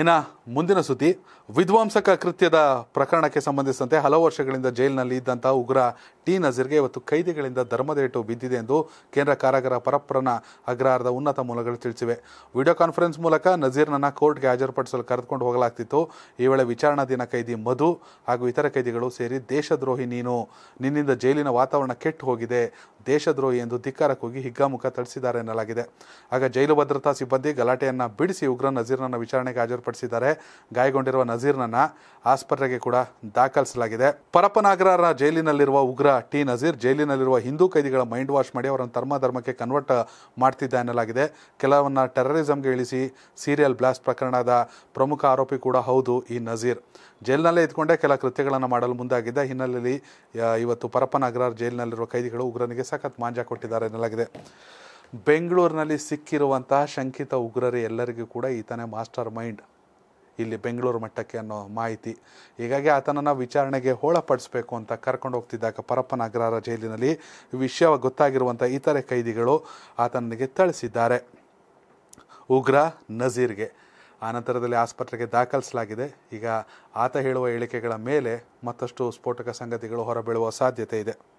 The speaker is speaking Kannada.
ಇನ್ನು ಮುಂದಿನ ಸುದ್ದಿ ವಿಧ್ವಂಸಕ ಕೃತ್ಯದ ಪ್ರಕರಣಕ್ಕೆ ಸಂಬಂಧಿಸಿದಂತೆ ಹಲವು ವರ್ಷಗಳಿಂದ ಜೈಲಿನಲ್ಲಿ ಇದ್ದಂತ ಉಗ್ರ ಟಿ ನಜೀರ್ಗೆ ಇವತ್ತು ಕೈದಿಗಳಿಂದ ಧರ್ಮದೇಟು ಬಿದ್ದಿದೆ ಎಂದು ಕೇಂದ್ರ ಕಾರಾಗರ ಪರಪ್ಪನ ಅಗ್ರಹಾರದ ಉನ್ನತ ಮೂಲಗಳು ತಿಳಿಸಿವೆ. ವಿಡಿಯೋ ಕಾನ್ಫರೆನ್ಸ್ ಮೂಲಕ ನಜೀರ್ನನ್ನು ಕೋರ್ಟ್ಗೆ ಹಾಜರುಪಡಿಸಲು ಕರೆದುಕೊಂಡು ಹೋಗಲಾಗ್ತಿತ್ತು. ಈ ವೇಳೆ ವಿಚಾರಣಾಧೀನ ಕೈದಿ ಮಧು ಹಾಗೂ ಇತರ ಕೈದಿಗಳು ಸೇರಿ ದೇಶದ್ರೋಹಿ ನೀನು, ನಿನ್ನಿಂದ ಜೈಲಿನ ವಾತಾವರಣ ಕೆಟ್ಟು ಹೋಗಿದೆ, ದೇಶದ್ರೋಹಿ ಎಂದು ಧಿಕ್ಕಾರಕ್ಕೆ ಹೋಗಿ ಹಿಗ್ಗಾಮುಖ ತಳಿಸಿದ್ದಾರೆ ಎನ್ನಲಾಗಿದೆ. ಆಗ ಜೈಲು ಭದ್ರತಾ ಸಿಬ್ಬಂದಿ ಗಲಾಟೆಯನ್ನು ಬಿಡಿಸಿ ಉಗ್ರ ನಜೀರ್ನನ್ನು ವಿಚಾರಣೆಗೆ ಹಾಜರುಪಡಿಸಿದ್ದಾರೆ. ಗಾಯಗೊಂಡಿರುವ ನಜೀರ್ನನ್ನು ಆಸ್ಪತ್ರೆಗೆ ಕೂಡ ದಾಖಲಿಸಲಾಗಿದೆ. ಪರಪ್ಪನಾಗ್ರಹರ ಜೈಲಿನಲ್ಲಿರುವ ಉಗ್ರ ಟಿ ನಜೀರ್ ಜೈಲಿನಲ್ಲಿರುವ ಹಿಂದೂ ಕೈದಿಗಳ ಮೈಂಡ್ ವಾಶ್ ಮಾಡಿ ಅವರನ್ನು ಧರ್ಮಕ್ಕೆ ಕನ್ವರ್ಟ್ ಮಾಡ್ತಿದ್ದ ಎನ್ನಲಾಗಿದೆ. ಕೆಲವನ್ನ ಟೆರರಿಸಮ್ಗೆ ಇಳಿಸಿ ಸೀರಿಯಲ್ ಬ್ಲಾಸ್ಟ್ ಪ್ರಕರಣದ ಪ್ರಮುಖ ಆರೋಪಿ ಕೂಡ ಹೌದು ಈ ನಜೀರ್. ಜೈಲಿನಲ್ಲೇ ಇದ್ಕೊಂಡೇ ಕೆಲ ಕೃತ್ಯಗಳನ್ನು ಮಾಡಲು ಮುಂದಾಗಿದ್ದ ಹಿನ್ನೆಲೆಯಲ್ಲಿ ಇವತ್ತು ಪರಪ್ಪನ ಅಗ್ರಹಾರ ಜೈಲಿನಲ್ಲಿರುವ ಕೈದಿಗಳು ಉಗ್ರನಿಗೆ ಸಖತ್ ಮಾಂಜಾ ಕೊಟ್ಟಿದ್ದಾರೆ ಎನ್ನಲಾಗಿದೆ. ಬೆಂಗಳೂರಿನಲ್ಲಿ ಸಿಕ್ಕಿರುವಂತಹ ಶಂಕಿತ ಉಗ್ರರು ಎಲ್ಲರಿಗೂ ಕೂಡ ಈತನೇ ಮಾಸ್ಟರ್ ಮೈಂಡ್ ಇಲ್ಲಿ ಬೆಂಗಳೂರು ಮಟ್ಟಕ್ಕೆ ಅನ್ನೋ ಮಾಹಿತಿ. ಹೀಗಾಗಿ ಆತನನ್ನು ವಿಚಾರಣೆಗೆ ಒಳಪಡಿಸಬೇಕು ಅಂತ ಕರ್ಕೊಂಡು ಹೋಗ್ತಿದ್ದಾಗ ಪರಪ್ಪನ ಅಗ್ರಹಾರ ಜೈಲಿನಲ್ಲಿ ವಿಷಯ ಗೊತ್ತಾಗಿರುವಂಥ ಇತರೆ ಕೈದಿಗಳು ಆತನಿಗೆ ಥಳಿಸಿದ್ದಾರೆ ಉಗ್ರ ನಜೀರ್ಗೆ. ಆನಂತರದಲ್ಲಿ ಆಸ್ಪತ್ರೆಗೆ ದಾಖಲಿಸಲಾಗಿದೆ. ಈಗ ಆತ ಹೇಳುವ ಹೇಳಿಕೆಗಳ ಮೇಲೆ ಮತ್ತಷ್ಟು ಸ್ಫೋಟಕ ಸಂಗತಿಗಳು ಹೊರಬೀಳುವ ಸಾಧ್ಯತೆ ಇದೆ.